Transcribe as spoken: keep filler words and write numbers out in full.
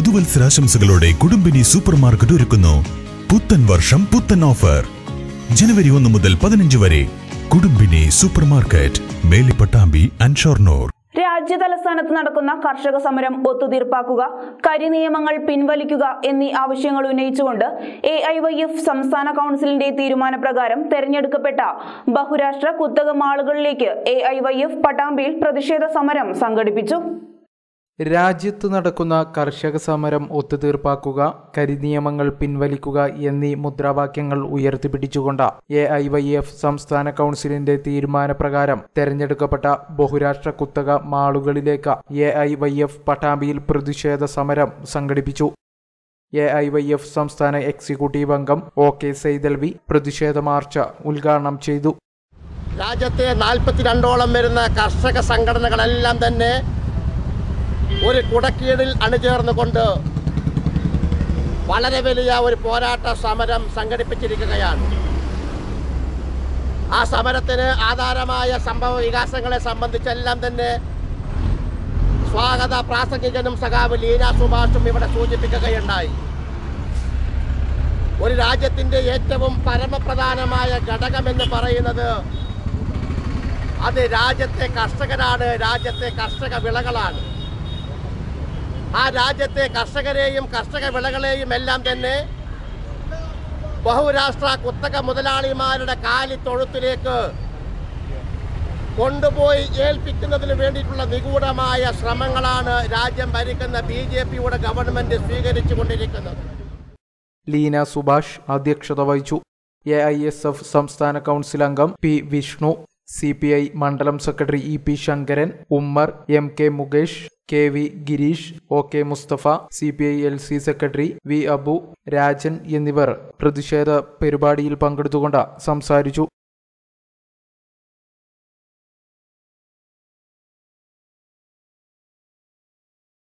പുതുവത്സരാശംസകളോടെ കുടുംബിനി super market ഒരുക്കുന്നു പുത്തൻ വർഷം പുത്തൻ ഓഫർ. ജനുവരി ഒന്ന് മുതൽ പതിനഞ്ച് വരെ Kudumbini super market, Melepattambi and Shoranur. രാജ്യതലസ്ഥാനത്ത് നടക്കുന്ന കർഷക സമരം ഒത്തുതീർപ്പാക്കുക, കരിനിയമങ്ങൾ പിൻവലിക്കുക എന്നീ ആവശ്യങ്ങൾ ഉന്നയിച്ചുകൊണ്ട് എ ഐ വൈ എഫ് സംസ്ഥാന കൗൺസിലിന്റെ തീരുമാനപ്രകാരം തെരഞ്ഞെടുക്കപ്പെട്ട ബഹുരാഷ്ട്ര കുത്തക മാളുകളിലേക്ക് എ ഐ വൈ എഫ് പട്ടാമ്പിയിൽ പ്രതിഷേധ സമരം സംഘടിപ്പിച്ചു. രാജ്യത്ത് നടക്കുന്ന കർഷക സമരം ഒത്തുതീർപ്പാക്കുക, കരിനിയമങ്ങൾ പിൻവലിക്കുക എന്നീ മുദ്രാവാക്യങ്ങൾ ഉയർത്തിപ്പിടിച്ചുകൊണ്ട് എ ഐ വൈ എഫ് സംസ്ഥാന കൗൺസിലിന്റെ തീരുമാനപ്രകാരം തെരഞ്ഞെടുക്കപ്പെട്ട ബഹുരാഷ്ട്ര കുത്തക മാളുകളിലേക്ക് എ ഐ വൈ എഫ് പട്ടാമ്പിയിൽ പ്രതിഷേധ സമരം സംഘടിപ്പിച്ചു. എ ഐ വൈ എഫ് സംസ്ഥാന എക്സിക്യൂട്ടീവ് അംഗം ഒ കെ സൈതൽവി പ്രതിഷേധ മാർച്ച് ഉദ്ഘാടനം ചെയ്തു. രാജ്യത്തെ നാൽപ്പത്തിരണ്ടോളം വരുന്ന കർഷക സംഘടനകളെല്ലാം തന്നെ ഒരു കുടക്കീഴിൽ അണിചേർന്നുകൊണ്ട് വളരെ വലിയ ഒരു പോരാട്ട സമരം സംഘടിപ്പിച്ചിരിക്കുകയാണ്. ആ സമരത്തിന് ആധാരമായ സംഭവ വികാസങ്ങളെ സംബന്ധിച്ചെല്ലാം തന്നെ സ്വാഗത പ്രാസംഗികനും സഖാവ് ലീന സുഭാഷും ഇവിടെ സൂചിപ്പിക്കുകയുണ്ടായി. ഒരു രാജ്യത്തിൻ്റെ ഏറ്റവും പരമപ്രധാനമായ ഘടകമെന്ന് പറയുന്നത് അത് രാജ്യത്തെ കർഷകരാണ്, രാജ്യത്തെ കർഷക വിളകളാണ്. ആ രാജ്യത്തെ കർഷകരെയും കർഷക വിളകളെയും എല്ലാം തന്നെ ബഹുരാഷ്ട്ര കുത്തക മുതലാളിമാരുടെ കാലി തൊഴുത്തിലേക്ക് കൊണ്ടുപോയി ഏൽപ്പിക്കുന്നതിന് വേണ്ടിയിട്ടുള്ള നിഗൂഢമായ ശ്രമങ്ങളാണ് രാജ്യം ഭരിക്കുന്ന ബി ജെ പിയുടെ ഗവൺമെന്റ് സ്വീകരിച്ചു കൊണ്ടിരിക്കുന്നത്. ലീന സുഭാഷ് അധ്യക്ഷത വഹിച്ചു. എ ഐ എസ് എഫ് സംസ്ഥാന കൗൺസിൽ അംഗം P Vishnu, C P I മണ്ഡലം secretary E P Shankaran, Ummer, M K Mukesh, K V Girish, O K. Musthafa, C P I L C secretary V Abu, Rajan എന്നിവർ പ്രതിഷേധ പരിപാടിയിൽ പങ്കെടുത്തുകൊണ്ട് സംസാരിച്ചു.